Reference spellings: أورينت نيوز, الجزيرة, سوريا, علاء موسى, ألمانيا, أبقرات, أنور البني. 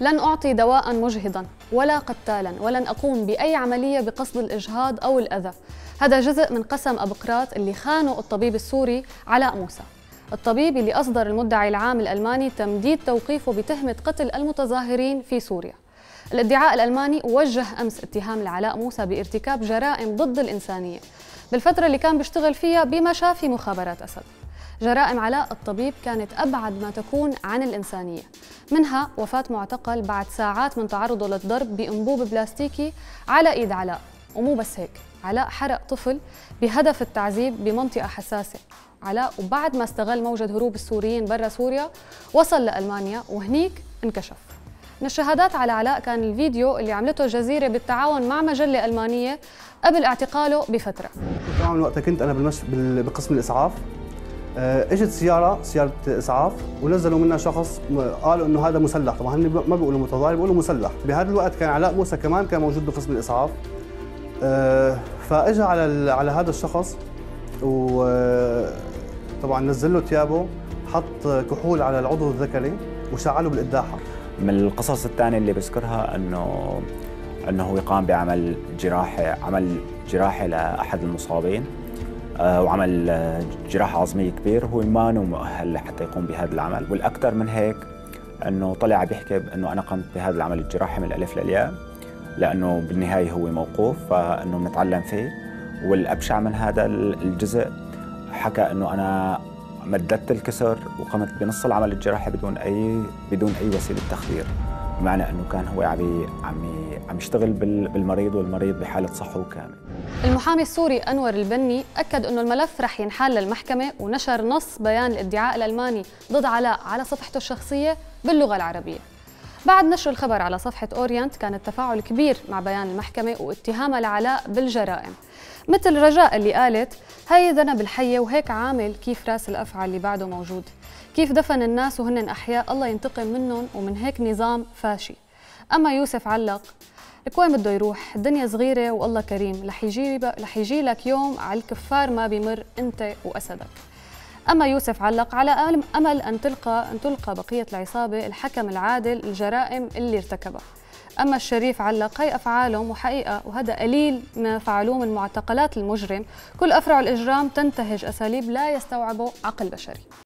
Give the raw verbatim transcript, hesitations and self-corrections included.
لن أعطي دواء مجهدا ولا قتالا، ولن أقوم بأي عملية بقصد الإجهاض أو الأذى. هذا جزء من قسم أبقرات اللي خانوا الطبيب السوري علاء موسى، الطبيب اللي أصدر المدعي العام الألماني تمديد توقيفه بتهمة قتل المتظاهرين في سوريا. الادعاء الألماني وجه أمس اتهام لعلاء موسى بارتكاب جرائم ضد الإنسانية بالفترة اللي كان بيشتغل فيها بمشافي مخابرات أسد. جرائم علاء الطبيب كانت أبعد ما تكون عن الإنسانية، منها وفاة معتقل بعد ساعات من تعرضه للضرب بأنبوب بلاستيكي على إيد علاء. ومو بس هيك، علاء حرق طفل بهدف التعذيب بمنطقة حساسة. علاء وبعد ما استغل موجة هروب السوريين برا سوريا وصل لألمانيا وهنيك انكشف. من الشهادات على علاء كان الفيديو اللي عملته الجزيرة بالتعاون مع مجلة ألمانية قبل اعتقاله بفترة. طبعاً وقتها كنت أنا بالمش... بقسم الإسعاف، اجت سيارة سيارة إسعاف ونزلوا منها شخص قالوا إنه هذا مسلح. طبعاً هن ما بيقولوا متظاهر، بيقولوا مسلح. بهذا الوقت كان علاء موسى كمان كان موجود بقسم الإسعاف، فاجى على ال... على هذا الشخص، وطبعاً نزل له ثيابه، حط كحول على العضو الذكري وشعله بالإداحة. من القصص الثانية اللي بذكرها انه انه هو قام بعمل جراحه عمل جراحه لاحد المصابين، آه وعمل جراحه عظميه كبير. هو ما هو مؤهل لحتى يقوم بهذا العمل، والاكثر من هيك انه طلع بيحكي انه انا قمت بهذا العمل الجراحي من الالف للياء، لانه بالنهايه هو موقوف فانه بنتعلم فيه. والابشع من هذا الجزء حكى انه انا مددت الكسر وقمت بنص العمل الجراحي بدون اي بدون اي وسيله تخدير، بمعنى انه كان هو عم عم يشتغل بالمريض والمريض بحاله صحوه كامل. المحامي السوري أنور البني اكد انه الملف رح ينحل للمحكمه، ونشر نص بيان الادعاء الالماني ضد علاء على صفحته الشخصيه باللغه العربيه. بعد نشر الخبر على صفحه اورينت كان التفاعل كبير مع بيان المحكمه واتهامها لعلاء بالجرائم، مثل رجاء اللي قالت: هاي ذنب الحية وهيك عامل، كيف راس الأفعى اللي بعده موجود، كيف دفن الناس وهن أحياء، الله ينتقم منهم ومن هيك نظام فاشي. أما يوسف علق: لك وين بده يروح، الدنيا صغيرة والله كريم، رح يجي رح يجي لك يوم على الكفار ما بيمر أنت وأسدك. أما يوسف علق: على أمل أن تلقى أن تلقى بقية العصابة الحكم العادل الجرائم اللي ارتكبها. أما الشريف علق: هي أفعالهم وحقيقة، وهذا قليل ما فعلوه من معتقلات المجرم، كل أفرع الإجرام تنتهج أساليب لا يستوعبه عقل بشري.